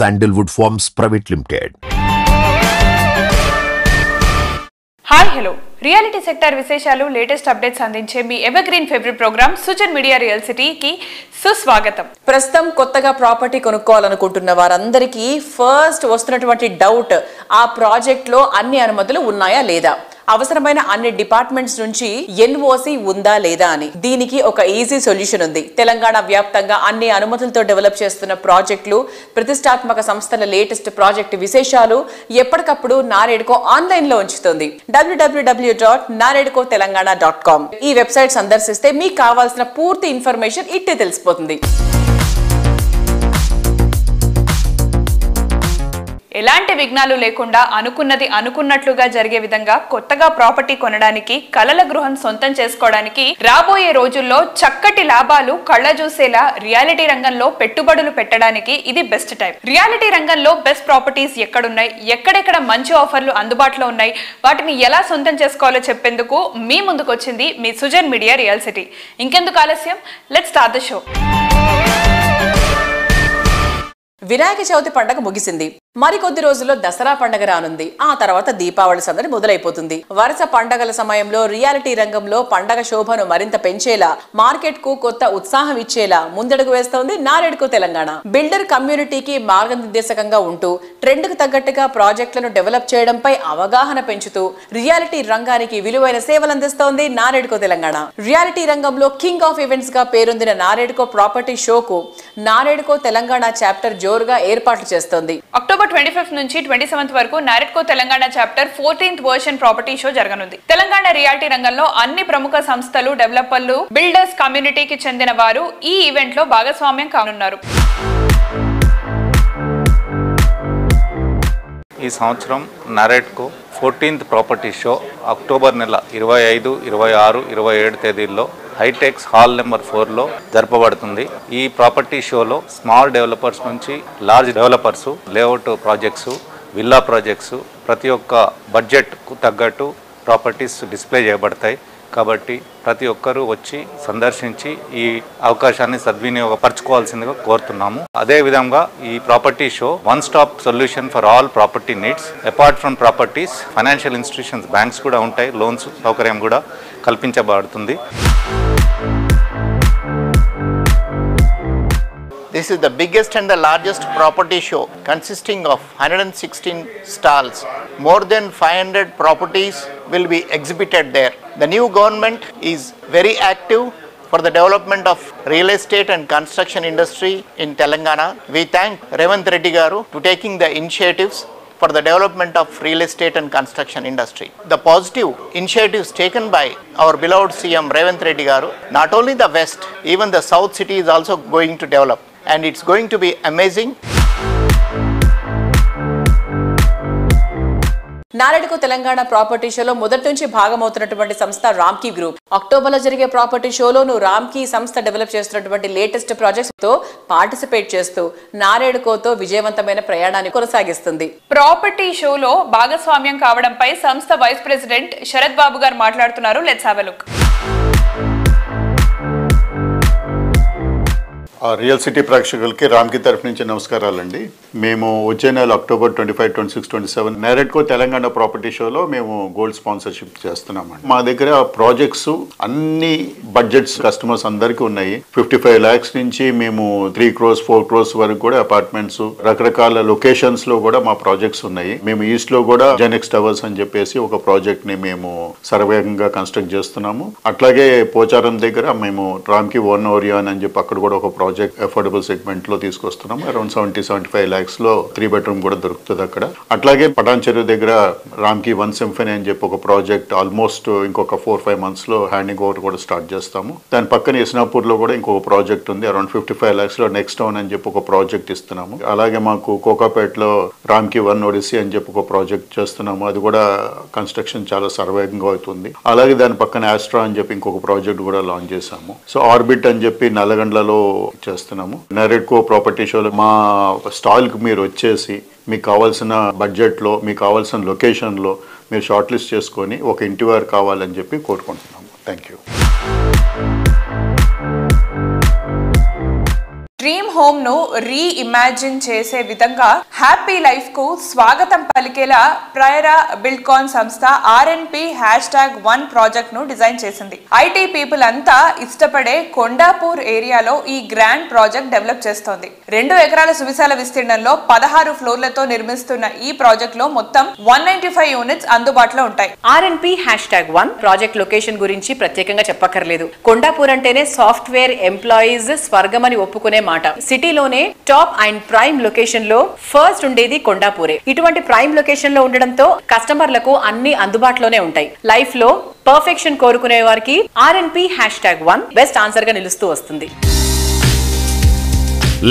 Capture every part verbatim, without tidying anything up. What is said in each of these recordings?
Sandalwood Forms Private Limited. Hi, hello. Reality sector విశేషాలు latest updates అందించే మీ evergreen favourite programme Sujan media real సిటీకి సుస్వాగతం. ప్రస్తుతం కొత్తగా ప్రాపర్టీ కొనుక్కోవాలనుకుంటున్న వారందరికీ ఫస్ట్ వస్తున్నటువంటి డౌట్, ఆ ప్రాజెక్ట్ లో అన్ని అనుమతులు ఉన్నాయా లేదా, అవసరమైన అన్ని డిపార్ట్మెంట్స్ నుంచి ఎన్ఓసి ఉందా లేదా అని. దీనికి ఒక ఈజీ సొల్యూషన్ ఉంది. తెలంగాణ వ్యాప్తంగా అన్ని అనుమతులతో డెవలప్ చేస్తున్న ప్రాజెక్టులు, ప్రతిష్టాత్మక సంస్థల లేటెస్ట్ ప్రాజెక్టు విశేషాలు ఎప్పటికప్పుడు నారేడ్కో ఆన్లైన్ లో ఉంచుతుంది. డబ్ల్యూడబ్ల్యూడబ్ల్యూ dot NAREDCO Telangana dot com ఈ వెబ్సైట్ సందర్శిస్తే మీకు కావాల్సిన పూర్తి ఇన్ఫర్మేషన్ ఇట్టే తెలిసిపోతుంది. ఎలాంటి విఘ్నాలు లేకుండా అనుకున్నది అనుకున్నట్లుగా జరిగే విధంగా కొత్తగా ప్రాపర్టీ కొనడానికి, కలల గృహం సొంతం చేసుకోవడానికి రాబోయే రోజుల్లో చక్కటి లాభాలు కళ్ళ చూసేలా రియాలిటీ రంగంలో పెట్టుబడులు పెట్టడానికి ఇది బెస్ట్ టైం. రియాలిటీ రంగంలో బెస్ట్ ప్రాపర్టీస్ ఎక్కడున్నాయి, ఎక్కడెక్కడ మంచి ఆఫర్లు అందుబాటులో ఉన్నాయి, వాటిని ఎలా సొంతం చేసుకోవాలో చెప్పేందుకు మీ ముందుకు వచ్చింది మీ సుజన్ మీడియా రియల్ సిటీ. ఇంకెందుకు ఆలస్యం, let's start the show. Vinayaka Chavithi పండగ ముగిసింది. మరికొద్ది రోజుల్లో దసరా పండగ రానుంది. ఆ తర్వాత దీపావళి సందడి మొదలైపోతుంది. వరుస పండగల సమయంలో రియాలిటీ రంగంలో పండగ శోభను మరింత పెంచేలా, మార్కెట్ కు కొత్త ఉత్సాహం ఇచ్చేలా ముందడుగు వేస్తోంది నారెడ్కో తెలంగాణ. బిల్డర్ కమ్యూనిటీకి మార్గనిర్దేశకంగా ఉంటూ, ట్రెండ్ కు తగ్గట్టుగా ప్రాజెక్టులను డెవలప్ చేయడంపై అవగాహన పెంచుతూ రియాలిటీ రంగానికి విలువైన సేవలు అందిస్తోంది నారెడ్కో తెలంగాణ. రియాలిటీ రంగంలో కింగ్ ఆఫ్ ఈవెంట్స్ గా పేరొందిన నారెడ్కో ప్రాపర్టీ షోకు నారెడ్కో తెలంగాణ చాప్టర్ జోరుగా ఏర్పాట్లు చేస్తోంది. ట్వంటీ ఫిఫ్త్ నుంచి ట్వంటీ సెవెంత్ వరకు NAREDCO Telangana chapter fourteenth version property show జరగనుంది. తెలంగాణ రియాలిటీ రంగంలో అన్ని ప్రముఖ సంస్థలు, డెవలపర్లు, బిల్డర్స్ కమ్యూనిటీకి చెందిన వారు ఈ ఈవెంట్ లో భాగస్వామ్యం కానున్నారు. ఈ సంవత్సరం NAREDCO fourteenth property show October నెల ఇరవై ఐదు ఇరవై ఆరు ఇరవై ఏడు తేదీల్లో హైటెక్స్ హాల్ నెంబర్ ఫోర్లో జరపబడుతుంది. ఈ ప్రాపర్టీ షోలో స్మాల్ డెవలపర్స్ నుంచి large developers, layout projects, villa projects, ప్రతి ఒక్క బడ్జెట్కు తగ్గట్టు ప్రాపర్టీస్ డిస్ప్లే చేయబడతాయి. కాబట్టి ప్రతి ఒక్కరూ వచ్చి సందర్శించి ఈ అవకాశాన్ని సద్వినియోగపరచుకోవాల్సిందిగా కోరుతున్నాము. అదేవిధంగా ఈ property show one stop solution for all property needs. Apart from properties, financial institutions, banks కూడా ఉంటాయి. లోన్స్ సౌకర్యం కూడా కల్పించబడుతుంది. This is the biggest and the largest property show consisting of one hundred sixteen stalls. More than five hundred properties will be exhibited there. The new government is very active for the development of real estate and construction industry in Telangana. We thank Revanth Reddy garu for taking the initiatives for the development of real estate and construction industry. The positive initiatives taken by our beloved C M Revanth Reddy garu, not only the West, even the South city is also going to develop. And it's going to be amazing. NAREDCO Telangana property షోలో మొదటి నుంచి భాగమవుతున్నటువంటి సంస్థ Ramky group. October లో జరిగే property షోలోను Ramky సంస్థ develop చేస్తున్నటువంటి latest projects తో participate చేస్తూ నారెడ్కోతో విజయవంతమైన ప్రయాణాన్ని కొనసాగిస్తుంది. ప్రాపర్టీ షోలో భాగస్వామ్యం కావడంపై సంస్థ వైస్ ప్రెసిడెంట్ శరత్ బాబు గారు మాట్లాడుతున్నారు. Let's have a look. ఆ రియల్ సిటీ ప్రేక్షకులకి రామ్కి తరఫు నుంచి నమస్కారాలండి. మేము వచ్చే నెల October twenty five twenty six twenty seven NAREDCO Telangana property షోలో మేము గోల్డ్ స్పాన్సర్షిప్ చేస్తున్నామండి. మా దగ్గర ప్రాజెక్ట్స్ అన్ని బడ్జెట్స్ కస్టమర్స్ అందరికీ ఉన్నాయి. ఫిఫ్టీ ఫైవ్ ల్యాక్స్ నుంచి మేము త్రీ క్రోర్స్ ఫోర్ క్రోర్స్ వరకు కూడా అపార్ట్మెంట్స్ రకరకాల లొకేషన్స్ లో కూడా మా ప్రాజెక్ట్స్ ఉన్నాయి. మేము ఈస్ట్ లో కూడా జెన్ఎక్స్ టవర్స్ అని చెప్పేసి ఒక ప్రాజెక్ట్ ని మేము సర్వేగంగా కన్స్ట్రక్ట్ చేస్తున్నాము. అట్లాగే పోచారం దగ్గర మేము రామ్కి వన్ ఓరియాన్ అని చెప్పి అక్కడ కూడా ఒక ప్రాజెక్ట్ అఫోర్డబుల్ సెగ్మెంట్ లో తీసుకొస్తున్నాం. Around seventy seventy five lakhs లో త్రీ బెడ్రూమ్ కూడా దొరుకుతుంది అక్కడ. అట్లాగే పటాన్ చెరువు దగ్గర రామ్కి వన్ సింఫనీ అని చెప్పి ఒక ప్రాజెక్ట్ ఆల్మోస్ట్ ఇంకొక ఫోర్ ఫైవ్ మంత్స్ లో హ్యాండింగ్ ఓవర్ కూడా స్టార్ట్ చేస్తాము. దాని పక్కన ఎస్నాపూర్ లో కూడా ఇంకొక ప్రాజెక్ట్ ఉంది. అరౌండ్ ఫిఫ్టీ ఫైవ్ ల్యాక్స్ లో నెక్స్ట్ టౌన్ అని చెప్పి ఒక ప్రాజెక్ట్ ఇస్తున్నాము. అలాగే మాకు కోకాపేట్ లో రామ్కి వన్ ఒడిసి అని చెప్పి ఒక ప్రాజెక్ట్ చేస్తున్నాము. అది కూడా కన్స్ట్రక్షన్ చాలా సర్వేగంగా అవుతుంది. అలాగే దాని పక్కన ఆస్ట్రా అని చెప్పి ఇంకొక ప్రాజెక్ట్ కూడా లాంచ్ చేసాము. సో ఆర్బిట్ అని చెప్పి నల్లగండ్లలో చేస్తున్నాము. నారెడ్కో ప్రాపర్టీ షోలో మా స్టాల్ కి మీరు వచ్చేసి మీకు కావాల్సిన బడ్జెట్ లో, మీకు కావాల్సిన లొకేషన్ లో మీరు షార్ట్ లిస్ట్ చేసుకొని ఒక ఇంటివేర్ కావాలని చెప్పి కోరుకుంటున్నాము. Thank you. డ్రీమ్ హోమ్ ను రీఇమాజిన్ చేసే విధంగా హ్యాపీ లైఫ్ కు స్వాగతం పలికేలా ప్రయరా బిల్డ్కాన్ సంస్థ RNP hashtag one project ను డిజైన్ చేసింది. ఐటీ పీపుల్ అంతా ఇష్టపడే కొండాపూర్ ఏరియాలో ఈ గ్రాండ్ ప్రాజెక్ట్ డెవలప్ చేస్తోంది. రెండు ఎకరాల సువిశాల విస్తీర్ణంలో పదహారు ఫ్లోర్లతో నిర్మిస్తున్న ఈ ప్రాజెక్ట్ లో మొత్తం వన్ నైన్టీ ఫైవ్ యూనిట్స్ అందుబాటులో ఉంటాయి. RNP hashtag one project location గురించి ప్రత్యేకంగా చెప్పక్కర్లేదు. కొండాపూర్ అంటేనే సాఫ్ట్వేర్ ఎంప్లాయీస్ స్వర్గమని ఒప్పుకునే సిటీలోనే టాప్ అండ్ ప్రైమ్ లొకేషన్ లో ఫస్ట్ ఉండేది కొండాపూరే. ఇటువంటి ప్రైమ్ లొకేషన్ లో ఉండడంతో కస్టమర్లకు అన్ని అందుబాటులోనే ఉంటాయి. లైఫ్ లో పర్ఫెక్షన్ కోరుకునే వారికి RNP hashtag one best answer గా నిలుస్తూ వస్తుంది.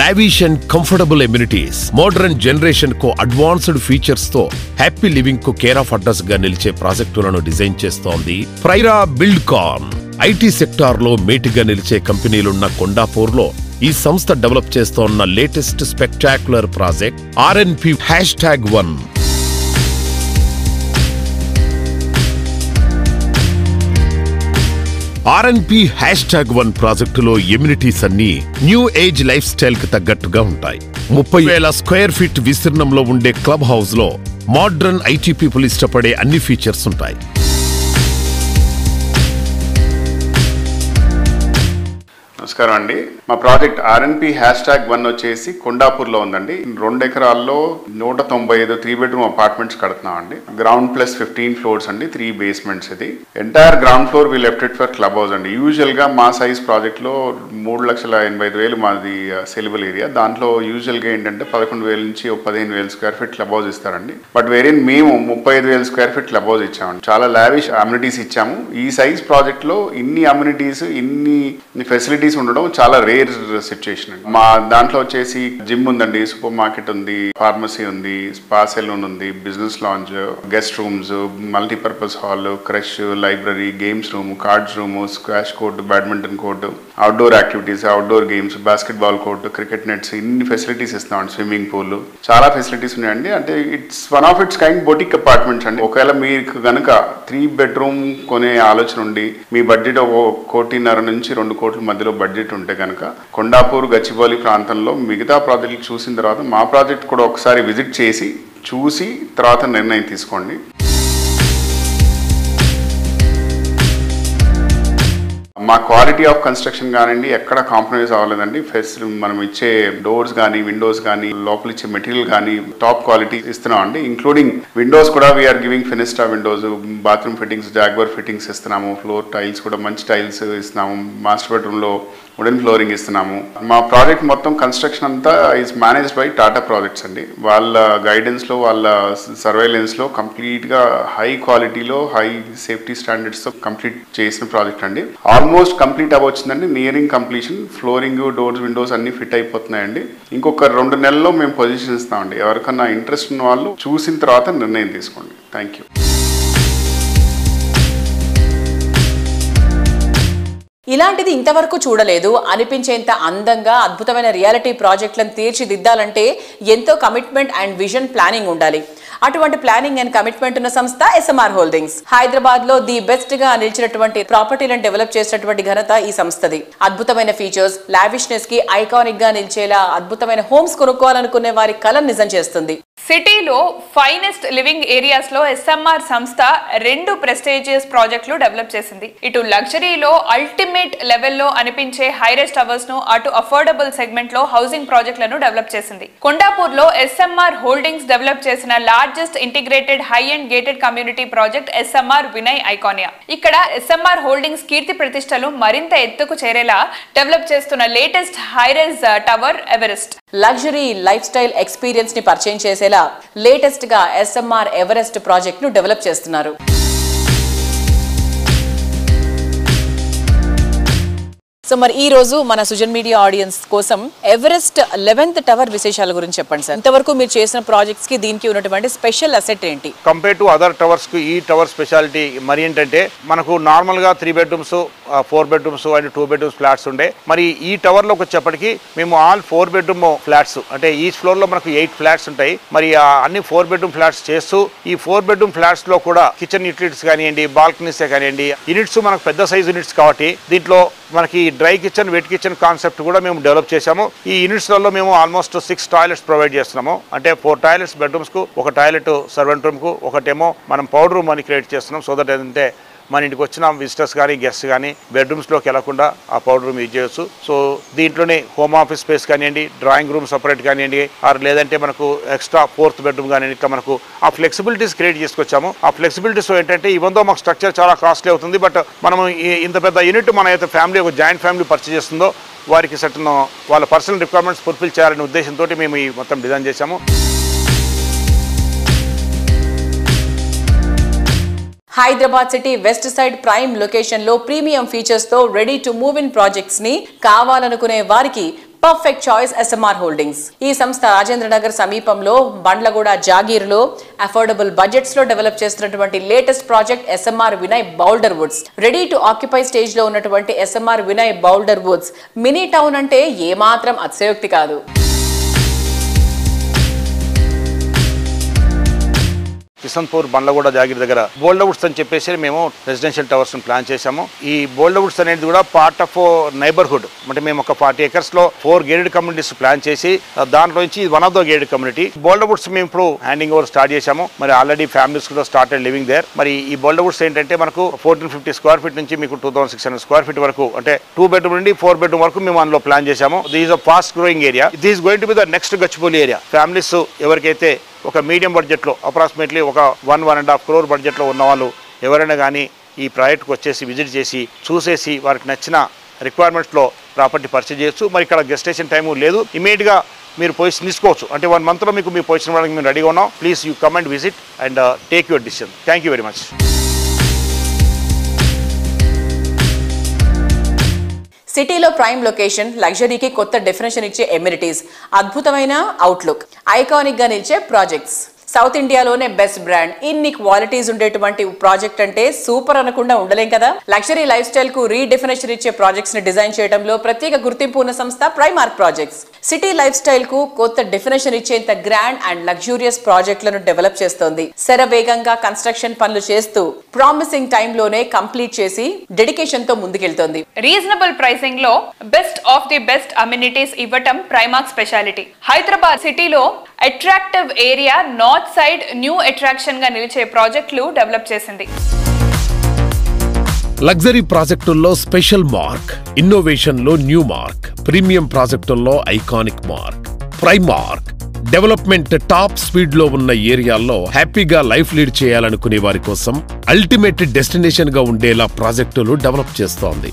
Lavish and comfortable amenities, modern generation కు అడ్వాన్స్డ్ ఫీచర్స్ తో హ్యాపీ లివింగ్ కు కేర్ ఆఫ్ అడ్రస్ గా నిలిచే ప్రాజెక్టులను డిజైన్ చేస్తోంది ప్రైరా బిల్డ్కాన్. ఐటీ సెక్టార్ లో మేటిగా నిలిచే కంపెనీలున్న కొండాపూర్ లో ఈ సంస్థ డెవలప్ చేస్తోన్న latest spectacular project RNP hashtag one. RNP hashtag one ప్రాజెక్టులో ఎమ్యూనిటీస్ అన్ని న్యూ ఏజ్ లైఫ్ స్టైల్ కి తగ్గట్టుగా ఉంటాయి. ముప్పై వేల స్క్వేర్ ఫీట్ విస్తీర్ణంలో ఉండే క్లబ్ హౌస్ లో మోడ్రన్ ఐటీ పీపుల్ ఇష్టపడే అన్ని ఫీచర్స్ ఉంటాయి. నమస్కారం అండి. మా project RNP hashtag one వచ్చేసి కొండాపూర్లో ఉందండి. రెండు ఎకరాల్లో నూట తొంభై ఐదు త్రీ బెడ్రూమ్ అపార్ట్మెంట్స్ కడుతున్నాం అండి. గ్రౌండ్ ప్లస్ ఫిఫ్టీన్ ఫ్లోర్స్ అండి, త్రీ బేస్మెంట్స్. ఇది entire ground floor we left it for club house అండి. యూజువల్గా మా సైజ్ ప్రాజెక్ట్లో మూడు లక్షల ఎనభై ఐదు వేలు మాది సెలబుల్ ఏరియా. దాంట్లో యూజువల్గా ఏంటంటే పదకొండు వేల నుంచి పదిహేను వేల స్క్వేర్ ఫీట్ క్లబ్ హౌస్ ఇస్తారండి. బట్ వేరే మేము ముప్పై ఐదు వేల స్క్వేర్ ఫీట్ క్లబ్ హౌస్ ఇచ్చామండి. చాలా లావిష్ అమ్యూనిటీస్ ఇచ్చాము. ఈ సైజ్ ప్రాజెక్ట్లో ఇన్ని అమ్యూనిటీస్ ఇన్ని ఫెసిలిటీస్ ఉండడం చాలా రేర్ సిచ్యుయేషన్ అండి. మా దాంట్లో వచ్చేసి జిమ్ ఉందండి, సూపర్ మార్కెట్ ఉంది, ఫార్మసీ ఉంది, స్పా సెలూన్ ఉంది, business lounge, guest rooms, multipurpose hall, creche, library, games room, cards room, squash court, badminton court, outdoor activities, outdoor games, basket ball court, cricket nets, ఇన్ని facilities ఇస్తామండి. Swimming pool, చాలా facilities ఉన్నాయండి. అంటే it's one of its kind boutique apartments అండి. ఒకవేళ మీకు కనుక three bedroom కొనే ఆలోచన ఉండి మీ బడ్జెట్ ఒక కోటిన్నర నుంచి రెండు కోట్ల మధ్యలో బడ్జెట్ ఉంటే కనుక కొండాపూర్ గచ్చిబౌలి ప్రాంతంలో మిగతా ప్రాజెక్టులు చూసిన తర్వాత మా ప్రాజెక్ట్ కూడా ఒకసారి విజిట్ చేసి చూసి తర్వాత నిర్ణయం తీసుకోండి. మా క్వాలిటీ ఆఫ్ కన్స్ట్రక్షన్ కానివ్వండి ఎక్కడ కాంప్రమైజ్ అవ్వలేదండి. ఫస్ట్ మనం ఇచ్చే డోర్స్ కానీ, విండోస్ కానీ, లోపల ఇచ్చే మెటీరియల్ కానీ టాప్ క్వాలిటీ ఇస్తున్నాం అండి. ఇంక్లూడింగ్ విండోస్ కూడా we're giving ఫినిస్టా windows, bathroom fittings, Jaguar fittings ఇస్తున్నాము. ఫ్లోర్ టైల్స్ కూడా మంచి టైల్స్ ఇస్తున్నాము. మాస్టర్ బెడ్రూమ్లో వుడెన్ ఫ్లోరింగ్ ఇస్తున్నాము. మా ప్రాజెక్ట్ మొత్తం కన్స్ట్రక్షన్ అంతా is managed by Tata projects అండి. వాళ్ళ గైడెన్స్లో, వాళ్ళ సర్వైలెన్స్లో కంప్లీట్గా హై క్వాలిటీలో, హై సేఫ్టీ స్టాండర్డ్స్తో కంప్లీట్ చేసిన ప్రాజెక్ట్ అండి. ఆల్మోస్ట్ కంప్లీట్ అవ్వచ్చిందండి, nearing completion. Flooring, doors, windows అన్ని ఫిట్ అయిపోతున్నాయండి. ఇంకొక రెండు నెలల్లో మేము పొజిషన్ ఇస్తామండి. ఎవరికన్నా ఇంట్రెస్ట్ ఉన్న వాళ్ళు చూసిన తర్వాత నిర్ణయం తీసుకోండి. Thank you. ఇలాంటిది ఇంతవరకు చూడలేదు అనిపించేంత అందంగా అద్భుతమైన రియాలిటీ ప్రాజెక్టులను తీర్చిదిద్దాలంటే ఎంతో కమిట్మెంట్ అండ్ విజన్ ప్లానింగ్ ఉండాలి. అటువంటి ప్లానింగ్ అండ్ కమిట్మెంట్ ఉన్న సంస్థ ఎస్ఎంఆర్ హోల్డింగ్స్. హైదరాబాద్ లో ది బెస్ట్ గా నిలిచినటువంటి ప్రాపర్టీలను డెవలప్ చేసినటువంటి ఘనత ఈ సంస్థది. అద్భుతమైన ఫీచర్స్, లావిష్నెస్ కి ఐకానిక్ గా నిలిచేలా అద్భుతమైన హోమ్స్ కొనుక్కోవాలనుకునే వారి కలను నిజం చేస్తుంది. సిటీలో ఫైనెస్ట్ లివింగ్ ఏరియాస్ లో ఎస్ఎంఆర్ సంస్థ రెండు ప్రెస్టీజియస్ ప్రాజెక్టులు డెవలప్ చేసింది. ఇటు లగ్జరీలో అల్టిమేట్ లెవెల్లో అనిపించే హైరెస్ టవర్స్ ను, అటు అఫోర్డబుల్ సెగ్మెంట్ లో హౌసింగ్ ప్రాజెక్టులను డెవలప్ చేసింది. కొండాపూర్ లో ఎస్ఎంఆర్ హోల్డింగ్స్ డెవలప్ చేసిన largest integrated high and gated community project SMR Vinay Iconia. ఇక్కడ ఎస్ఎంఆర్ హోల్డింగ్స్ కీర్తి ప్రతిష్టలు మరింత ఎత్తుకు చేరేలా డెవలప్ చేస్తున్న latest high rise tower Everest. Luxury lifestyle experience ని పరిచయం చేసేలా లేటెస్ట్ గా ఎస్ఎంఆర్ ఎవరెస్ట్ ప్రాజెక్ట్ ను డెవలప్ చేస్తున్నారు. సో మరి ఈ రోజు మన సుజన్ మీడియా ఆడియన్స్ కోసం ఎవరెస్ట్ లెవెన్త్ టవర్ విశేషాల గురించి చెప్పండి సార్. ఇంతవరకు మీరు చేసిన ప్రాజెక్ట్స్ కి దీనికి ఉన్నటువంటి స్పెషల్ అసెట్ ఏంటి? కంపేర్ టు అదర్ టవర్స్ కి ఈ టవర్ స్పెషాలిటీ మరి ఏంటంటే, మనకు నార్మల్ గా three bedrooms, four bedrooms and two bedrooms flats ఉండే, మరి ఈ టవర్ లోకి వచ్చేప్పటికి మేము ఆల్ ఫోర్ బెడ్రూమ్ ఫ్లాట్స్, అంటే ఈ ఫ్లోర్ లో మనకు ఎయిట్ ఫ్లాట్స్ ఉంటాయి. మరి అన్ని ఫోర్ బెడ్రూమ్ ఫ్లాట్స్ చేస్తూ ఈ ఫోర్ బెడ్రూమ్ ఫ్లాట్స్ లో కూడా కిచెన్ యూనిట్స్ కానివ్వండి, బాల్కనీస్ కానివ్వండి, యూనిట్స్ మనకు పెద్ద సైజ్ యూనిట్స్ కాబట్టి దీంట్లో మనకి dry kitchen wet kitchen concept కూడా మేము డెవలప్ చేశాము. ఈ యూనిట్స్లలో మేము ఆల్మోస్ట్ సిక్స్ టాయిలెట్స్ ప్రొవైడ్ చేస్తున్నాము. అంటే ఫోర్ టాయిలెట్స్ బెడ్రూమ్స్కు, ఒక టాయిలెట్ సర్వెంట్ రూమ్కు, ఒకటేమో మనం పౌడర్ రూమ్ అని క్రియేట్ చేస్తున్నాం. సో దట్ ఏంటంటే మన ఇంటికి వచ్చిన విజిటర్స్ కానీ గెస్ట్ కానీ బెడ్రూమ్స్లోకి వెళ్ళకుండా ఆ పౌడర్ రూమ్ యూజ్ చేయొచ్చు. సో దీంట్లోనే హోమ్ ఆఫీస్ స్పేస్ కానివ్వండి, డ్రాయింగ్ రూమ్ సపరేట్ కానివ్వండి, ఆర్ లేదంటే మనకు ఎక్స్ట్రా ఫోర్త్ బెడ్రూమ్ కానివ్వండి, ఇట్లా మనకు ఆ ఫ్లెక్సిబిలిటీస్ క్రియేట్ చేసుకొచ్చాము. ఆ ఫ్లెక్సిబిలిటీస్ ఏంటంటే ఇవందో మాకు స్ట్రక్చర్ చాలా కాస్ట్లీ అవుతుంది. బట్ మనం ఇంత పెద్ద యూనిట్ మన అయితే ఫ్యామిలీ ఒక జాయింట్ ఫ్యామిలీ పర్చేస్ చేస్తుందో వారికి సర్టన్ వాళ్ళ పర్సనల్ రిక్వైర్మెంట్స్ ఫుల్ఫిల్ చేయాలనే ఉద్దేశంతో మేము ఈ మొత్తం డిజైన్ చేశాము. Hyderabad city west side prime location లో ప్రీమియం ఫీచర్స్ తో ready to move in projects ని కావాలనుకునే వారికి పర్ఫెక్ట్ చాయిస్ ఎస్ఎంఆర్ హోల్డింగ్స్. ఈ సంస్థ రాజేంద్ర నగర్ సమీపంలో బండ్లగూడ జాగీర్లో అఫోర్డబుల్ బడ్జెట్స్ లో డెవలప్ చేస్తున్నటువంటి latest project SMR Vinay boulder Woods. Ready to occupy stage లో ఉన్నటువంటి SMR Vinay boulder Woods mini town అంటే ఏమాత్రం అతిశయోక్తి కాదు. కిస్మత్పూర్ బండ్లగూడ జాగీర్ దగ్గర బోల్డర్ వుడ్స్ అని చెప్పేసి మేము రెసిడెన్షియల్ టవర్స్ ప్లాన్ చేశాము. ఈ బోల్డర్ వుడ్స్ అనేది కూడా పార్ట్ ఆఫ్ నైబర్హుడ్. అంటే మేము ఒక ఫార్టీ ఎకర్స్ లో ఫోర్ గేటెడ్ కమ్యూనిటీస్ ప్లాన్ చేసి దాంట్లో నుంచి one of the gated community bolder Woods మేము ఇప్పుడు హ్యాండింగ్ ఓవర్ స్టార్ట్ చేశాము. మరి ఆల్రెడీ ఫ్యామిలీస్ కూడా స్టార్టెడ్ లివింగ్ దేర్. మరి ఈ బోల్డర్ వుడ్స్ ఏంటంటే మనకు ఫోర్టీన్ ఫిఫ్టీ స్క్వేర్ ఫీట్ నుంచి మీకు two thousand six hundred square feet వరకు, అంటే టూ బెడ్రూమ్ నుండి ఫోర్ బెడ్రూమ్ వరకు మేము అందులో ప్లాన్ చేశాము. This a fast growing area. This going to be the next Gachibowli area. Families ఎవరికైతే ఒక మీడియం బడ్జెట్లో అప్రాక్సిమేట్లీ ఒక one one and half crore బడ్జెట్లో ఉన్న వాళ్ళు ఎవరైనా కానీ ఈ ప్రాజెక్ట్కి వచ్చేసి విజిట్ చేసి చూసేసి వారికి నచ్చిన రిక్వైర్మెంట్స్లో ప్రాపర్టీ పర్చేజ్ చేయొచ్చు. మరి ఇక్కడ గెస్టేషన్ టైము లేదు, ఇమీడియట్గా మీరు పొజిషన్ తీసుకోవచ్చు. అంటే వన్ మంత్లో మీకు మీ పొజిషన్ ఇవ్వడానికి మేము రెడీగా ఉన్నాం. Please you come and visit and take your decision. Thank you very much. సిటీలో ప్రైమ్ లొకేషన్, లగ్జరీకి కొత్త డెఫినేషన్ ఇచ్చే ఎమ్యూనిటీస్, అద్భుతమైన అవుట్లుక్, ఐకానిక్ గా నిలిచే ప్రాజెక్ట్స్, సౌత్ ఇండియాలోనే బెస్ట్ బ్రాండ్, ఇన్ని క్వాలిటీస్ ఉండేటువంటి ప్రాజెక్ట్ అంటే సూపర్ అనకుండా ఉండలేం కదా. లగ్జరీ లైఫ్ స్టైల్ కు రీడెఫినేషన్ ఇచ్చే ప్రాజెక్ట్స్ ని డిజైన్ చేయడంలో ప్రత్యేక గుర్తింపు ఉన్న సంస్థ Primark projects. City life style కు కొత్త డెఫినేషన్ ఇచ్చేంత గ్రాండ్ అండ్ లగ్జూరియస్ ప్రాజెక్టులను డెవలప్ చేస్తోంది. శరవేగంగా కన్స్ట్రక్షన్ పనులు చేస్తూ ప్రామిసింగ్ టైమ్ లోనే కంప్లీట్ చేసి డెడికేషన్ తో ముందుకెళ్తోంది. రీజనబుల్ ప్రైసింగ్ లో best of the best amenities ఇవ్వటం ప్రైమార్క్ స్పెషాలిటీ. హైదరాబాద్ సిటీలో attractive area north side new attraction గా నిలిచే ప్రాజెక్టులు డెవలప్ చేసింది. లగ్జరీ ప్రాజెక్టుల్లో స్పెషల్ మార్క్, ఇన్నోవేషన్ లో న్యూ మార్క్, ప్రీమియం ప్రాజెక్టుల్లో iconic mark. Primark development top speed లో ఉన్న ఏరియాల్లో హ్యాపీగా లైఫ్ లీడ్ చేయాలనుకునే వారి కోసం అల్టిమేట్ డెస్టినేషన్ గా ఉండేలా ప్రాజెక్టులు డెవలప్ చేస్తోంది.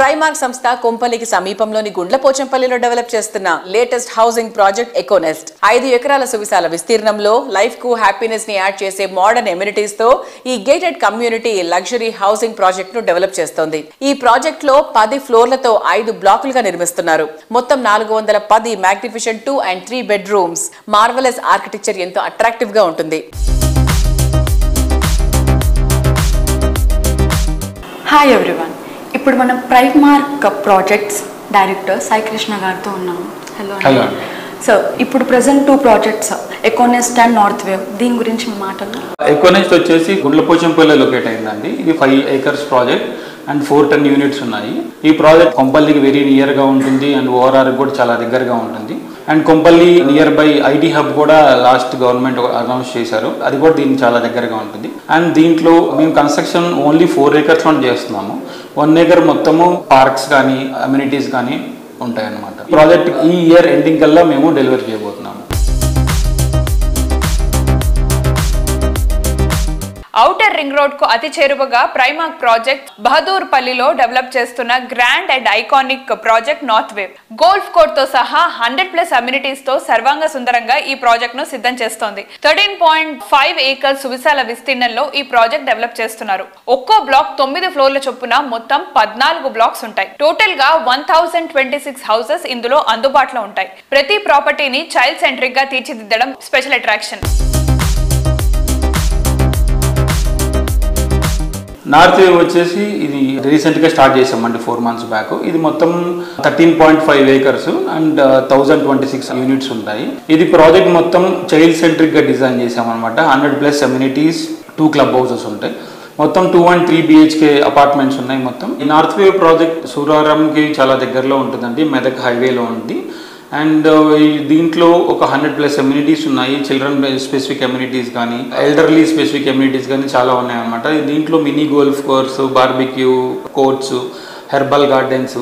ప్రైమార్క్ సంస్థ కొంపల్లికి సమీపంలోని గుండ్లపోచంపల్లిలో డెవలప్ చేస్తున్న లేటెస్ట్ హౌసింగ్ ప్రాజెక్ట్ ఎకోనెస్ట్. ఐదు ఎకరాల సువిశాల విస్తీర్ణంలో లైఫ్ కు హ్యాపీనెస్ ని యాడ్ చేసే మోడర్న్ ఎమ్యూనిటీస్ తో ఈ gated community luxury housing project ను డెవలప్ చేస్తోంది. ఈ ప్రాజెక్ట్ లో పది ఫ్లోర్లతో ఐదు బ్లాకులుగా నిర్మిస్తున్నారు. మొత్తం నాలుగు వందల పది magnification two and three bedrooms. Marvellous architecture ఎంతో అట్రాక్టివ్ గా ఉంటుంది. హాయ్ ఎవ్రీవన్, ఇప్పుడు మనం Primark projects director Sai Krishna గారితో ఉన్నాము. హలో హలో సార్, ఇప్పుడు present two projects Econest and north wave, దీని గురించి మీ మాటలు. ఎకోనెస్ట్ వచ్చేసి గుండ్లపోచంపల్లి లొకేట్ అయిందండి. ఇది five acres project and four ten units ఉన్నాయి. ఈ ప్రాజెక్ట్ కొంపల్లికి వెరీ నియర్గా ఉంటుంది అండ్ ఓఆర్ఆర్కి కూడా చాలా దగ్గరగా ఉంటుంది. And Kompally near by IT hub కూడా లాస్ట్ గవర్నమెంట్ అనౌన్స్ చేశారు, అది కూడా దీనికి చాలా దగ్గరగా ఉంటుంది. అండ్ దీంట్లో మేము construction only four acres one చేస్తున్నాము. వన్ ఏకర్ మొత్తము పార్క్స్ కానీ అమ్యూనిటీస్ కానీ ఉంటాయన్నమాట. ఈ ప్రాజెక్ట్ ఈ ఇయర్ ఎండింగ్ కల్లా మేము డెలివరీ చేయబోతున్నాము. ఔటర్ రింగ్ రోడ్ కు అతి చేరువగా ప్రైమార్క్ ప్రాజెక్ట్ బహదూర్ పల్లిలో డెవలప్ చేస్తున్న grand and iconic project north wave. Golf court తో సహా హండ్రెడ్ ప్లస్ అమ్యూనిటీస్ తో సర్వాంగ సుందరంగా ఈ ప్రాజెక్ట్ ను సిద్ధం చేస్తోంది. థర్టీన్ పాయింట్ ఫైవ్ ఏకర్స్ సువిశాల విస్తీర్ణంలో ఈ ప్రాజెక్ట్ డెవలప్ చేస్తున్నారు. ఒక్కో బ్లాక్ తొమ్మిది ఫ్లోర్ల చొప్పున మొత్తం పద్నాలుగు బ్లాక్స్ ఉంటాయి. టోటల్ గా one thousand twenty six houses ఇందులో అందుబాటులో ఉంటాయి. ప్రతి ప్రాపర్టీని చైల్డ్ సెంట్రిక్ గా తీర్చిదిద్దడం స్పెషల్ అట్రాక్షన్. నార్త్ వేవ్ వచ్చేసి ఇది రీసెంట్గా స్టార్ట్ చేసామండి ఫోర్ మంత్స్ బ్యాక్. ఇది మొత్తం thirteen point five acres and thousand twenty six units ఉంటాయి. ఇది ప్రాజెక్ట్ మొత్తం చైల్డ్ సెంట్రిక్గా డిజైన్ చేసామన్నమాట. Hundred plus amenities, two club houses ఉంటాయి. మొత్తం two and three BHK apartments ఉన్నాయి. మొత్తం ఈ నార్త్ వేవ్ ప్రాజెక్ట్ సూరారంకి చాలా దగ్గరలో ఉంటుందండి, మెదక్ హైవేలో ఉంది. అండ్ దీంట్లో ఒక హండ్రెడ్ ప్లస్ ఎమ్యూనిటీస్ ఉన్నాయి, చిల్డ్రన్ స్పెసిఫిక్ ఎమ్యూనిటీస్ కానీ ఎల్డర్లీ స్పెసిఫిక్ ఎమ్యూనిటీస్ కానీ చాలా ఉన్నాయన్నమాట. దీంట్లో mini golf course, barbecue courts, herbal gardens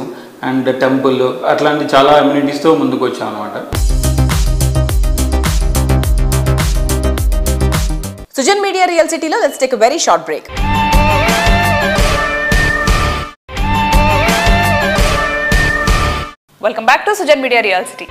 and temple, అట్లాంటి చాలా ఎమ్యూనిటీస్తో ముందుకు వచ్చాం అనమాట. సుజన్ మీడియా రియల్ సిటీలో let's take a very short break. Welcome back to Sujan media real city.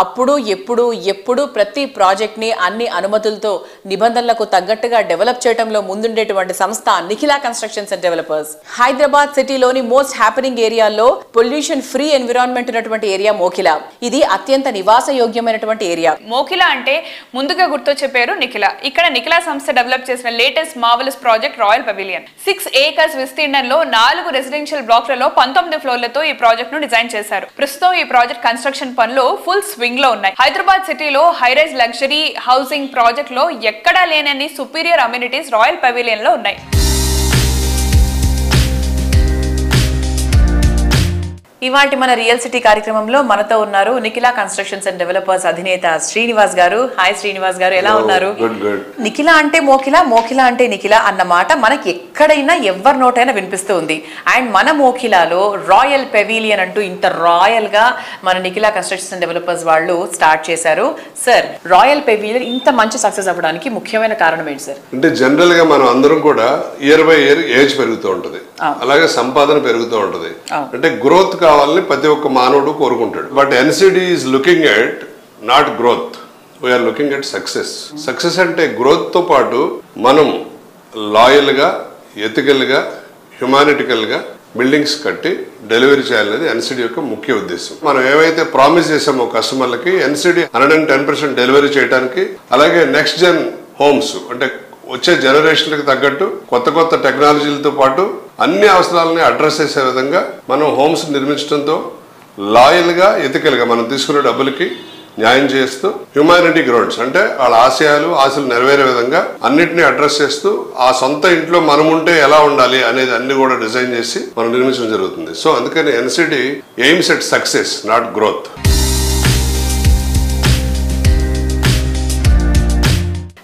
అప్పుడు ఎప్పుడు ఎప్పుడు ప్రతి ప్రాజెక్ట్ని అన్ని అనుమతులతో నిబంధనలకు తగ్గట్టుగా డెవలప్ చేయడంలో ముందుండేటువంటి సంస్థ Nikhila constructions and developers. Hyderabad సిటీలోని మోస్ట్ హ్యాపెనింగ్ ఏరియాలో పొల్యూషన్ ఫ్రీ ఎన్విరాన్మెంట్ ఉన్నటువంటి ఏరియా మోకిలా. ఇది అత్యంత నివాస యోగ్యమైనటువంటి ఏరియా. మోకిలా అంటే ముందుగా గుర్తొచ్చే పేరు నిఖిలా. ఇక్కడ నిఖిలా సంస్థ డెవలప్ చేసిన latest marvellous project Royal Pavilion six acres విస్తీర్ణంలో నాలుగు రెసిడెన్షియల్ బ్లాక్లలో పంతొమ్మిది ఫ్లోర్లతో ఈ ప్రాజెక్ట్ ను డిజైన్ చేశారు. ప్రస్తుతం ఈ ప్రాజెక్ట్ కన్స్ట్రక్షన్ పనులు ఫుల్ స్వింగ్ లో ఉన్నాయి. హైదరాబాద్ సిటీలో హైరైజ్ లగ్జరీ హౌసింగ్ ప్రాజెక్ట్ లో ఎక్కడా లేనన్ని సుపీరియర్ అమ్యూనిటీస్ రాయల్ పెవిలియన్ లో ఉన్నాయి. ఇవాటి మన రియల్ సిటీ కార్యక్రమంలో మనతో ఉన్నారు నిఖిలా కన్స్ట్రక్షన్స్ అండ్ డెవలపర్స్ అధినేత శ్రీనివాస్ గారు. హాయ్ శ్రీనివాస్ గారు, ఎలా ఉన్నారు? నిఖిలా అంటే మోకిలా, మోకిలా అంటే నిఖిలా అన్న మాట మనకి ఎక్కడైనా ఎవరి నోటైనా వినిపిస్తూ ఉంది. అండ్ మన మోకిలాలో రాయల్ పెవిలియన్ అంటూ ఇంత రాయల్ గా మన నిఖిలా కన్స్ట్రక్షన్స్ అండ్ డెవలపర్స్ వాళ్ళు స్టార్ట్ చేశారు. సార్, రాయల్ పెవిలియన్ ఇంత మంచి సక్సెస్ అవ్వడానికి ముఖ్యమైన కారణం ఏంటి సార్? అంటే జనరల్ గా మనం అందరం కూడా ఇయర్ బై ఇయర్ ఏజ్ పెరుగుతూ ఉంటుంది, అలాగే సంపాదన పెరుగుతూ ఉంటుంది. అంటే గ్రోత్ కావాలని ప్రతి ఒక్క మానవుడు కోరుకుంటాడు. But NCD is looking at not growth, we are looking at success. Success అంటే గ్రోత్తో పాటు మనం లాయల్గా, ఎథికల్గా, హ్యుమానిటికల్గా బిల్డింగ్స్ కట్టి డెలివరీ చేయాలనేది ఎన్సిడి యొక్క ముఖ్య ఉద్దేశం. మనం ఏవైతే ప్రామిస్ చేసామో కస్టమర్లకి, NCD hundred and ten percent delivery చేయడానికి, అలాగే నెక్స్ట్ జెన్ హోమ్స్ అంటే వచ్చే జనరేషన్లకు తగ్గట్టు కొత్త కొత్త టెక్నాలజీలతో పాటు అన్ని అవసరాలని అడ్రస్ చేసే విధంగా మనం హోమ్స్ నిర్మించడంతో లాయల్గా, ఎథికల్గా మనం తీసుకునే డబ్బులకి న్యాయం చేస్తూ హ్యుమానిటీ గ్రౌండ్స్ అంటే వాళ్ళ ఆశయాలు, ఆశలు నెరవేరే విధంగా అన్నిటినీ అడ్రస్ చేస్తూ ఆ సొంత ఇంట్లో మనం ఉంటే ఎలా ఉండాలి అనేది అన్ని కూడా డిజైన్ చేసి మనం నిర్మించడం జరుగుతుంది. సో అందుకని NCD aims at success not growth.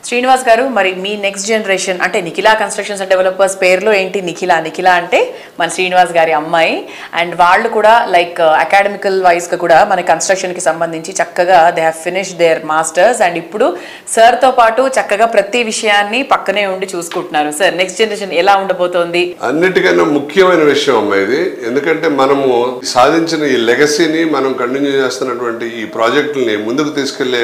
Srinivas గారు, మరి మీ నెక్స్ట్ జనరేషన్ అంటే నిఖిలా కన్స్ట్రక్షన్స్ అండ్ డెవలపర్స్ పేరులో ఏంటి నిఖిలా? నిఖిలా అంటే మన శ్రీనివాస్ గారి అమ్మాయి. అండ్ వాళ్ళు కూడా లైక్ అకాడమికల్ వైజ్గా కూడా మన కన్స్ట్రక్షన్కి సంబంధించి చక్కగా they have finish their masters. And ఇప్పుడు సార్తో పాటు చక్కగా ప్రతి విషయాన్ని పక్కనే ఉండి చూసుకుంటున్నారు. సార్, నెక్స్ట్ జనరేషన్ ఎలా ఉండబోతోంది? అన్నిటికన్నా ముఖ్యమైన విషయం అమ్మాయి ఇది. ఎందుకంటే మనము సాధించిన ఈ లెగసీని మనం కంటిన్యూ చేస్తున్నటువంటి ఈ ప్రాజెక్టుల్ని ముందుకు తీసుకెళ్లే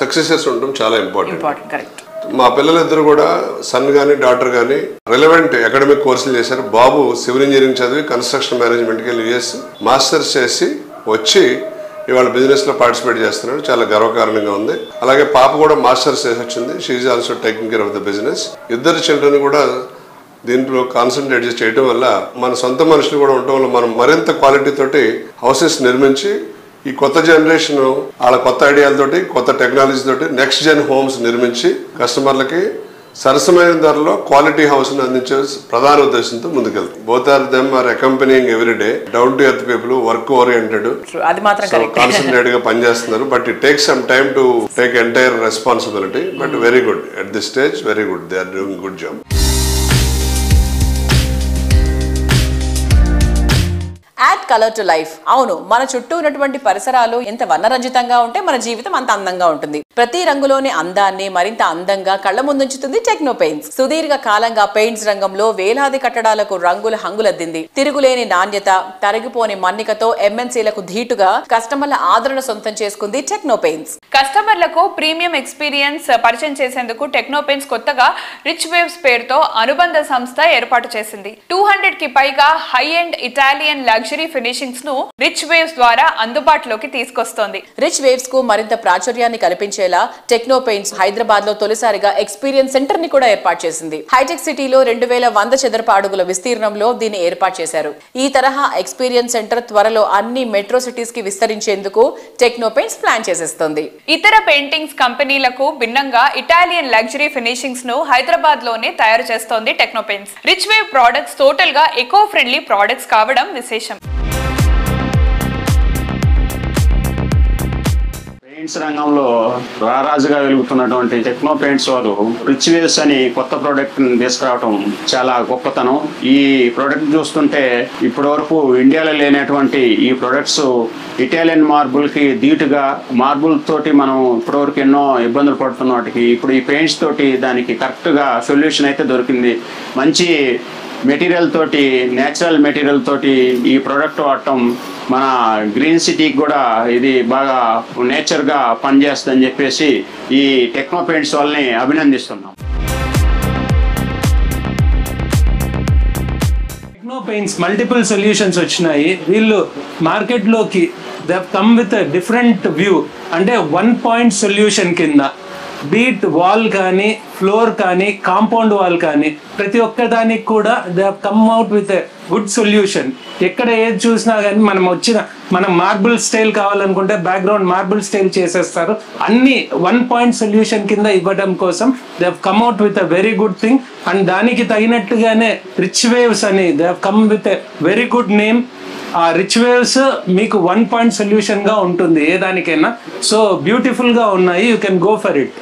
సక్సెసెస్ ఉండడం చాలా ఇంపార్టెంట్. కరెక్ట్. మా పిల్లలిద్దరు కూడా సన్ కానీ డాటర్ కానీ రిలవెంట్ అకాడమిక్ కోర్సులు చేశారు. బాబు సివిల్ ఇంజనీరింగ్ చదివి కన్స్ట్రక్షన్ మేనేజ్మెంట్కి వెళ్ళి యూఎస్ మాస్టర్స్ చేసి వచ్చి ఇవాళ బిజినెస్లో పార్టిసిపేట్ చేస్తున్నాడు, చాలా గర్వకారణంగా ఉంది. అలాగే పాప కూడా మాస్టర్స్ చేసి వచ్చింది, she is also taking care of the business. ఇద్దరు చిల్డ్రన్ కూడా దీంట్లో కాన్సన్ట్రేట్ చేసి చేయడం వల్ల మన సొంత మనుషులు కూడా ఉండటం వల్ల మనం మరింత క్వాలిటీ తోటి హౌసెస్ నిర్మించి ఈ కొత్త జనరేషన్ వాళ్ళ కొత్త ఐడియాలతోటి, కొత్త టెక్నాలజీ తోటి నెక్స్ట్ జెన్ హోమ్స్ నిర్మించి కస్టమర్లకి సరసమైన ధరలో క్వాలిటీ హౌస్ని అందించే ప్రధాన ఉద్దేశంతో ముందుకెళ్తాం. Both are them are accompanying everyday down to earth people, work oriented, concentrate గా పనిచేస్తున్నారు. But it takes some time to take entire responsibility. But very good at this stage, very good, they are doing good job. Add colour to life. అవును, మన చుట్టూ ఉన్నటువంటి పరిసరాలు ఎంత వర్ణరంజితంగా ఉంటే మన జీవితం అంత అందంగా ఉంటుంది. ప్రతి రంగులోని అందాన్ని మరింత అందంగా కళ్ళ ముందుంచుతుంది టెక్నో పెయింట్స్. సుదీర్ఘ కాలంగా పెయింట్స్ రంగంలో వేలాది కట్టడాలకు రంగుల హంగులద్దింది. తిరుగులేని నాణ్యత, తరిగిపోని మన్నికతో ఎంఎన్సీలకు ధీటుగా కస్టమర్ల ఆదరణ సొంతం చేసుకుంది టెక్నో పెయింట్స్. కస్టమర్లకు ప్రీమియం ఎక్స్పీరియన్స్ పరిచయం చేసేందుకు టెక్నో పెయింట్స్ కొత్తగా రిచ్ వేవ్స్ పేరుతో అనుబంధ సంస్థ ఏర్పాటు చేసింది. టూ హండ్రెడ్ కి పైగా high and Italian luxury finishings ను రిచ్ వేవ్స్ ద్వారా అందుబాటులోకి తీసుకొస్తోంది. రిచ్ వేవ్స్ కు మరింత ప్రాచుర్యాన్ని కల్పించే అందించేలా టెక్నో పెయింట్స్ హైదరాబాద్ లో తొలిసారిగా ఎక్స్పీరియన్స్ సెంటర్ ని కూడా ఏర్పాటు చేసింది. హైటెక్ సిటీలో రెండు వేల వంద చదరపు అడుగుల విస్తీర్ణంలో దీన్ని ఏర్పాటు చేశారు. ఈ తరహా ఎక్స్పీరియన్స్ సెంటర్ త్వరలో అన్ని మెట్రో సిటీస్ కి విస్తరించేందుకు టెక్నో పెయింట్స్ ప్లాన్ చేసేస్తుంది. ఇతర పెయింటింగ్స్ కంపెనీలకు భిన్నంగా ఇటాలియన్ లగ్జరీ ఫినిషింగ్స్ ను హైదరాబాద్ లోనే తయారు చేస్తోంది techno paints. Rich wave products total గా ఎకో ఫ్రెండ్లీ ప్రొడక్ట్స్ కావడం విశేషం. పెయింట్స్ రంగంలో రారాజుగా వెలుగుతున్నటువంటి టెక్నో పెయింట్స్ వారు రిచ్ వేవ్స్ అని కొత్త ప్రోడక్ట్ తీసుకురావడం చాలా గొప్పతనం. ఈ ప్రోడక్ట్ చూస్తుంటే ఇప్పటి వరకు ఇండియాలో లేనటువంటి ఈ ప్రొడక్ట్స్ ఇటాలియన్ మార్బుల్ కి ధీటుగా మార్బుల్ తోటి మనం ఇప్పటివరకు ఎన్నో ఇబ్బందులు పడుతున్న వాటికి ఇప్పుడు ఈ పెయింట్స్ తోటి దానికి కరెక్ట్ గా సొల్యూషన్ అయితే దొరికింది. మంచి మెటీరియల్ తోటి నేచురల్ మెటీరియల్ తోటి ఈ ప్రోడక్ట్ వాడటం మన గ్రీన్ సిటీకి కూడా ఇది బాగా నేచర్గా పనిచేస్తుందని చెప్పేసి ఈ టెక్నో పెయింట్స్ వాళ్ళని అభినందిస్తున్నాం. టెక్నో పెయింట్స్ మల్టిపుల్ సొల్యూషన్స్ వచ్చినాయి. వీళ్ళు మార్కెట్లోకి they have come with different view, అంటే వన్ పాయింట్ సొల్యూషన్ కింద బీట్ వాల్ కానీ ఫ్లోర్ కానీ కాంపౌండ్ వాల్ కానీ ప్రతి ఒక్కదానికి కూడా they have come out with a good solution. ఎక్కడ ఏది చూసినా కానీ మనం వచ్చిన మనం మార్బుల్ స్టైల్ కావాలనుకుంటే బ్యాక్గ్రౌండ్ మార్బుల్ స్టైల్ చేసేస్తారు. అన్ని వన్ పాయింట్ సొల్యూషన్ కింద ఇవ్వడం కోసం they have come out with a very good thing. And దానికి తగినట్టుగానే రిచ్ వేవ్స్ అని they have come with a very good name. ఆ రిచ్ వేవ్స్ మీకు వన్ పాయింట్ సొల్యూషన్గా ఉంటుంది ఏ దానికైనా. సో బ్యూటిఫుల్గా ఉన్నాయి, you can go for it.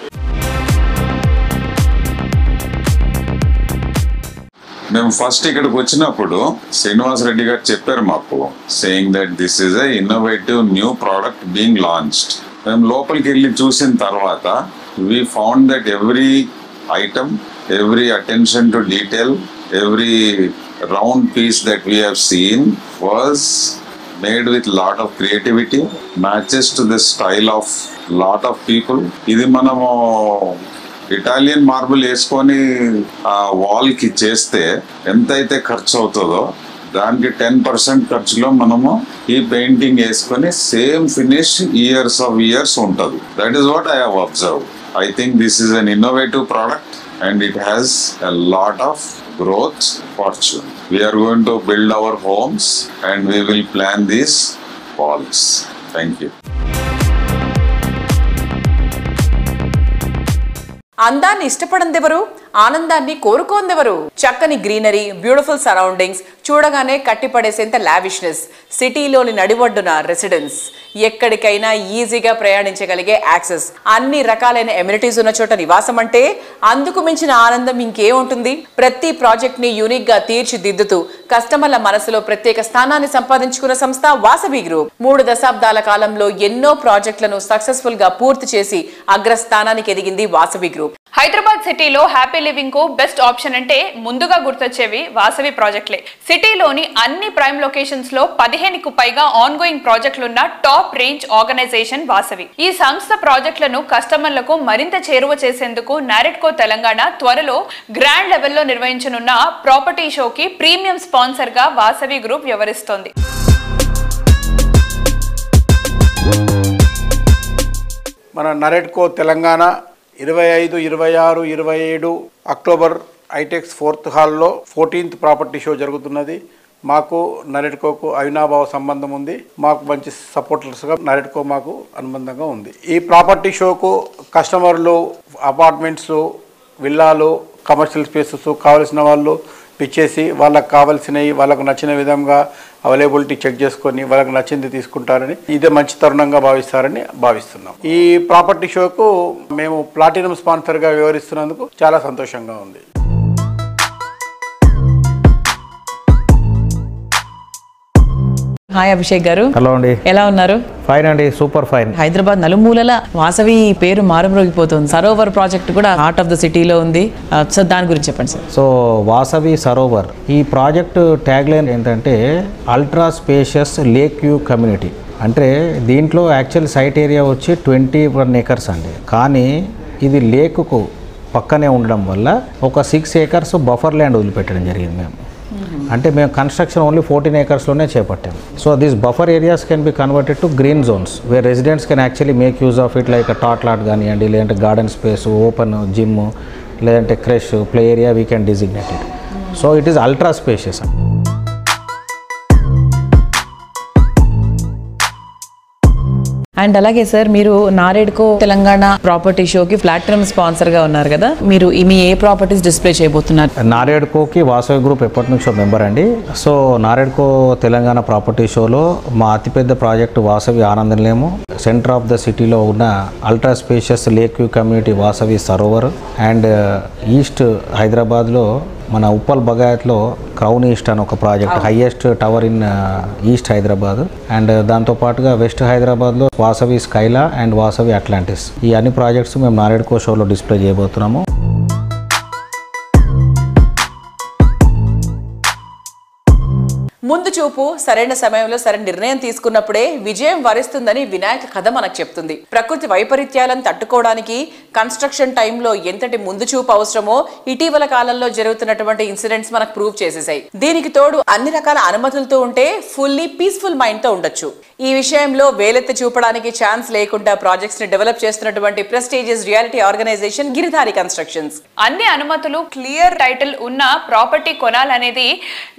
మేము ఫస్ట్ ఇక్కడికి వచ్చినప్పుడు శ్రీనివాస్ రెడ్డి గారు చెప్పారు మాకు, saying that this is a innovative new product being launched. మేము లోపలికి వెళ్ళి చూసిన తర్వాత we found that every item, every attention to detail, every round piece that we have seen was made with lot of creativity, matches to the style of lot of people. ఇది మనము Italian marble వేసుకొని ఆ వాల్కి చేస్తే ఎంతైతే ఖర్చు అవుతుందో దానికి టెన్ పర్సెంట్ ఖర్చులో మనము ఈ పెయింటింగ్ వేసుకొని same finish years of years ఉంటుంది. That is what I have observed. I think this is an innovative product and it has a lot of growth fortune. We are going to build our homes and we will plan these walls. Thank you. అందాన్ని ఇష్టపడందెవరు, ఆనందాన్ని కోరుకోందెవరు? చక్కని greenery, beautiful surroundings, చూడగానే కట్టిపడేసేంత lavishness, సిటీలోని నడివడ్డున residence, ఎక్కడికైనా ఈజీగా ప్రయాణించగలిగే access, అన్ని రకాలైన ఎమ్యూనిటీస్ ఉన్న చోట నివాసం అంటే అందుకు మించిన ఆనందం ఇంకేముంటుంది? ప్రతి ప్రాజెక్ట్ ని యూనిక్ గా తీర్చిదిద్దుతూ కస్టమర్ల మనసులో ప్రత్యేక స్థానాన్ని సంపాదించుకున్న సంస్థ వాసవి గ్రూప్. మూడు దశాబ్దాల కాలంలో ఎన్నో ప్రాజెక్టులను సక్సెస్ఫుల్ గా పూర్తి చేసి అగ్రస్థానానికి ఎదిగింది వాసవి గ్రూప్. హైదరాబాద్ సిటీలో హ్యాపీ లివింగ్ కు బెస్ట్ ఆప్షన్ అంటే ముందుగా గుర్తొచ్చేవి వాసవి ప్రాజెక్టులే. సిటీలోని అన్ని ప్రైమ్ లొకేషన్స్ లో పదిహేనుకు పైగా ఆన్ గోయింగ్ ప్రాజెక్టులున్న టాప్ రేంజ్ ఆర్గనైజేషన్ వాసవి. ఈ సంస్థ ప్రాజెక్టులను కస్టమర్లకు మరింత చేరువ చేసేందుకు నారెడ్కో తెలంగాణ త్వరలో గ్రాండ్ లెవెల్లో నిర్వహించనున్న ప్రాపర్టీ షోకి ప్రీమియం స్పాన్సర్ గా వాసవి గ్రూప్ వ్యవహరిస్తోంది. మన నారెడ్కో తెలంగాణ ఇరవై ఐదు ఇరవై ఆరు ఇరవై ఏడు అక్టోబర్ ఐటెక్స్ ఫోర్త్ హాల్లో ఫోర్టీన్త్ ప్రాపర్టీ షో జరుగుతున్నది. మాకు నారెడ్కోకు అవినాభావ సంబంధం ఉంది. మాకు మంచి సపోర్టర్స్గా నారెడ్కో మాకు అనుబంధంగా ఉంది. ఈ ప్రాపర్టీ షోకు కస్టమర్లు అపార్ట్మెంట్స్, విల్లాలు, కమర్షియల్ స్పేసెస్ కావలసిన వాళ్ళు పిచ్చేసి వాళ్ళకు కావాల్సినవి వాళ్ళకు నచ్చిన విధంగా అవైలబిలిటీ చెక్ చేసుకొని వాళ్ళకు నచ్చింది తీసుకుంటారని, ఇదే మంచి తరుణంగా భావిస్తారని భావిస్తున్నాం. ఈ ప్రాపర్టీ షోకు మేము ప్లాటినం స్పాన్సర్గా వ్యవహరిస్తున్నందుకు చాలా సంతోషంగా ఉంది. హాయ్ అభిషేక్ గారు, హలో అండి, ఎలా ఉన్నారు? ఫైన్ అండి, సూపర్ ఫైన్. హైదరాబాద్ నలుమూలల వాసవి పేరు మారుమ్రోగిపోతుంది. సరోవర్ ప్రాజెక్ట్ కూడా హార్ట్ ఆఫ్ ద సిటీలో ఉంది. సో దాని గురించి చెప్పండి సార్. సో వాసవి సరోవర్ ఈ ప్రాజెక్ట్ ట్యాగ్ లైన్ ఏంటంటే ultra spacious lake view community. అంటే దీంట్లో యాక్చువల్ సైట్ ఏరియా వచ్చి ట్వంటీ వన్ ఏకర్స్ అండి, కానీ ఇది లేకుకు పక్కనే ఉండడం వల్ల ఒక సిక్స్ ఏకర్స్ బఫర్ ల్యాండ్ వదిలిపెట్టడం జరిగింది. మేము అంటే మేము కన్స్ట్రక్షన్ ఓన్లీ ఫోర్టీన్ ఏకర్స్లోనే చేపట్టాము. So these buffer areas can be converted to green zones where residents can actually make use of it like tot lot కానివ్వండి, లేదంటే గార్డెన్ స్పేస్, ఓపెన్ జిమ్, లేదంటే creche, play area, we can designate it. So it is ultra spacious. And అలాగే sir, మీరు NAREDCO Telangana property షోకి platinum sponsor గా ఉన్నారు కదా, మీరు మీ ఏ ప్రాపర్టీస్ డిస్ప్లే చేయబోతున్నారు? నారేడ్కోకి వాసవి గ్రూప్ ఎప్పటి నుంచో మెంబర్ అండి. సో నారేడ్కో తెలంగాణ ప్రాపర్టీ షోలో మా అతిపెద్ద ప్రాజెక్టు వాసవి ఆనందనలేము, సెంటర్ ఆఫ్ ద సిటీలో ఉన్న ultra spacious lake view community Vasavi Sarovar, and east హైదరాబాద్లో మన ఉప్పల్ బగాయత్లో క్రౌన్ ఈస్ట్ అని ఒక project, highest tower in east Hyderabad, and దాంతోపాటుగా వెస్ట్ హైదరాబాద్లో Vasavi Skyla and Vasavi Atlantis. ఈ అన్ని ప్రాజెక్ట్స్ మేము నారెడ్కో షోలో డిస్ప్లే చేయబోతున్నాము. ముందు చూపు సరైన సమయంలో సరైన నిర్ణయం తీసుకున్నప్పుడే విజయం వరిస్తుందని వినాయక కథ మనకు చెప్తుంది. ప్రకృతి వైపరీత్యాలను తట్టుకోవడానికి కన్స్ట్రక్షన్ టైంలో ఎంతటి ముందు చూపు అవసరమో ఇటీవల కాలంలో జరుగుతున్నటువంటి ఇన్సిడెంట్స్ మనకు ప్రూవ్ చేసేసాయి. దీనికి తోడు అన్ని రకాల అనుమతులతో ఉంటే ఫుల్లీ పీస్ఫుల్ మైండ్ తో ఉండొచ్చు. ఈ విషయంలో వేలెత్తి చూపడానికి ఛాన్స్ లేకుండా ప్రాజెక్ట్స్ ని డెవలప్ చేస్తున్నటువంటి prestigious reality organisation Giridhari constructions. అన్ని అనుమతులు, క్లియర్ టైటిల్ ఉన్న ప్రాపర్టీ కొనాలనేది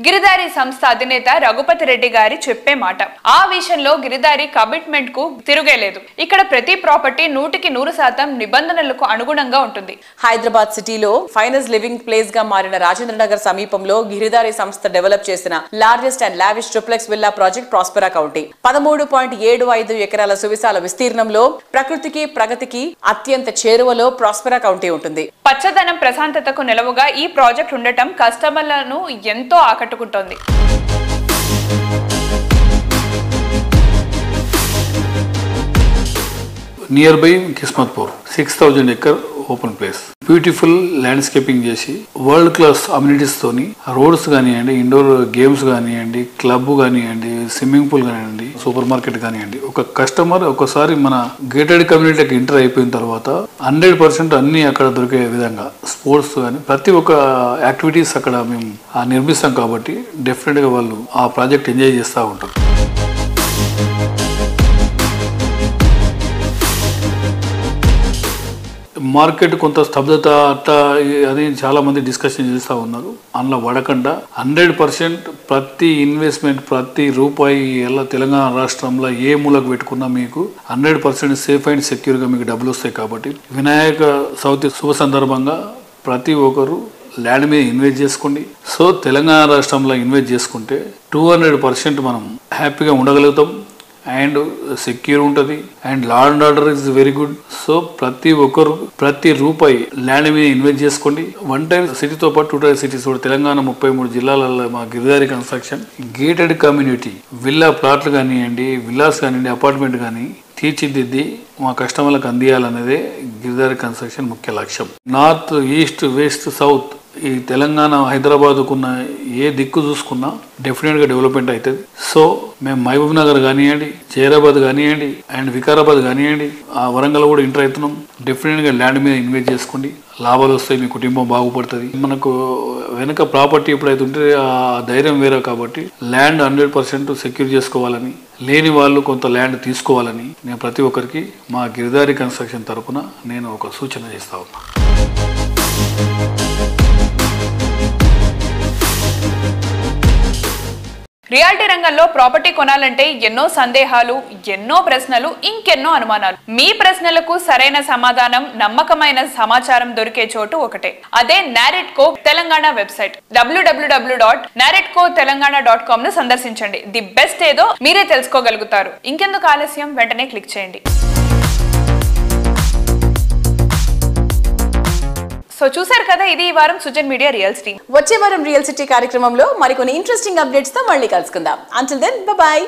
గిరిధారి సంస్థ అధినేత రఘుపతి రెడ్డి గారి చెప్పే మాట. ఆ విషయంలో గిరిధారి కమిట్మెంట్ కు తిరుగేలేదు. ఇక్కడ ప్రతి ప్రాపర్టీ నూటికి నూరు శాతం నిబంధనలకు అనుగుణంగా ఉంటుంది. హైదరాబాద్ సిటీలో ఫైనస్ లివింగ్ ప్లేస్ గా మారిన రాజేంద్ర నగర్ సమీపంలో గిరిధారి సంస్థ డెవలప్ చేసిన largest and lavish triplex villa project Prospera County మూడు పాయింట్ ఏడు ఐదు ఎకరాల సువిశాల విస్తీర్ణంలో ప్రకృతికి ప్రగతికి అత్యంత చేరువలో ప్రాస్పెరా కౌంటీ ఉంటుంది. పచ్చదనం, ప్రశాంతతకు నెలవుగా ఈ ప్రాజెక్ట్ ఉండటం కస్టమర్లను ఎంతో ఆకట్టుకుంటోంది. నియర్ బై కిస్మత్పూర్ six thousand acre open place, beautiful landscaping చేసి వరల్డ్ క్లాస్ అమ్యూనిటీస్ తోని రోడ్స్ కానివ్వండి, ఇండోర్ గేమ్స్ కానివ్వండి, క్లబ్ కానివ్వండి, స్విమ్మింగ్ పూల్ కానివ్వండి, సూపర్ మార్కెట్ కానివ్వండి, ఒక కస్టమర్ ఒకసారి మన గేటెడ్ కమ్యూనిటీకి ఎంటర్ అయిపోయిన తర్వాత హండ్రెడ్ పర్సెంట్ అన్ని అక్కడ దొరికే విధంగా స్పోర్ట్స్ కానీ ప్రతి ఒక్క యాక్టివిటీస్ అక్కడ మేము నిర్మిస్తాం. కాబట్టి డెఫినెట్ గా వాళ్ళు ఆ ప్రాజెక్ట్ ఎంజాయ్ చేస్తూ ఉంటారు. మార్కెట్ కొంత స్తబ్దత అట్టా అని చాలా మంది డిస్కషన్ చేస్తూ ఉన్నారు. అందులో పడకుండా హండ్రెడ్ పర్సెంట్ ప్రతి ఇన్వెస్ట్మెంట్, ప్రతి రూపాయి ఎలా తెలంగాణ రాష్ట్రంలో ఏ మూలకు పెట్టుకున్నా మీకు హండ్రెడ్ పర్సెంట్ సేఫ్ అండ్ సెక్యూర్గా మీకు డబ్బులు వస్తాయి. కాబట్టి వినాయక చవితి శుభ సందర్భంగా ప్రతి ఒక్కరు ల్యాండ్ మీద ఇన్వెస్ట్ చేసుకోండి. సో తెలంగాణ రాష్ట్రంలో ఇన్వెస్ట్ చేసుకుంటే టూ హండ్రెడ్ పర్సెంట్ మనం హ్యాపీగా ఉండగలుగుతాం అండ్ సెక్యూర్ ఉంటుంది and law and order is very good. So ప్రతి ఒక్కరు ప్రతి రూపాయి ల్యాండ్ మీద ఇన్వెస్ట్ చేసుకోండి. వన్ టైం సిటీతో పాటు టూ టైర్ సిటీస్ కూడా తెలంగాణ ముప్పై మూడు జిల్లాలలో మా Giridhari construction gated community villa ప్లాట్లు కానివ్వండి, విల్లాస్ కానివ్వండి, అపార్ట్మెంట్ కానీ తీర్చిదిద్ది మా కస్టమర్లకు అందియాలనేదే గిరిధారి కన్స్ట్రక్షన్ ముఖ్య లక్ష్యం. నార్త్, ఈస్ట్, వెస్ట్, సౌత్, ఈ తెలంగాణ హైదరాబాద్కున్న ఏ దిక్కు చూసుకున్నా డెఫినెట్గా డెవలప్మెంట్ అవుతుంది. సో మేము మహబూబ్నగర్ కానివ్వండి, జైరాబాద్ కానివ్వండి అండ్ వికారాబాద్ కానివ్వండి, ఆ వరంగల్ కూడా ఎంటర్ అవుతున్నాం. డెఫినెట్గా ల్యాండ్ మీద ఇన్వెస్ట్ చేసుకోండి, లాభాలు వస్తాయి, మీ కుటుంబం బాగుపడుతుంది. మనకు వెనక ప్రాపర్టీ ఎప్పుడైతే ఉంటే ఆ ధైర్యం వేరే. కాబట్టి ల్యాండ్ హండ్రెడ్ పర్సెంట్ సెక్యూర్ చేసుకోవాలని, లేని వాళ్ళు కొంత ల్యాండ్ తీసుకోవాలని నేను ప్రతి ఒక్కరికి మా గిరిధారి కన్స్ట్రక్షన్ తరఫున నేను ఒక సూచన చేస్తా ఉన్నాను. రియాలిటీ రంగంలో ప్రాపర్టీ కొనాలంటే ఎన్నో సందేహాలు, ఎన్నో ప్రశ్నలు, ఇంకెన్నో అనుమానాలు. మీ ప్రశ్నలకు సరైన సమాధానం, నమ్మకమైన సమాచారం దొరికే చోటు ఒకటే, అదే NAREDCO Telangana website WWW dot NAREDCO Telangana dot com ను సందర్శించండి. ది బెస్ట్ ఏదో మీరే తెలుసుకోగలుగుతారు. ఇంకెందుకు ఆలస్యం, వెంటనే క్లిక్ చేయండి. సో చూసారు కదా, ఇది ఈ వారం సుజన్ మీడియా రియల్ సిటీ. వచ్చే వారం రియల్ సిటీ కార్యక్రమంలో మరికొన్ని ఇంట్రెస్టింగ్ అప్డేట్స్ తో మళ్ళీ కలుసుకుందాం. Until then bye by.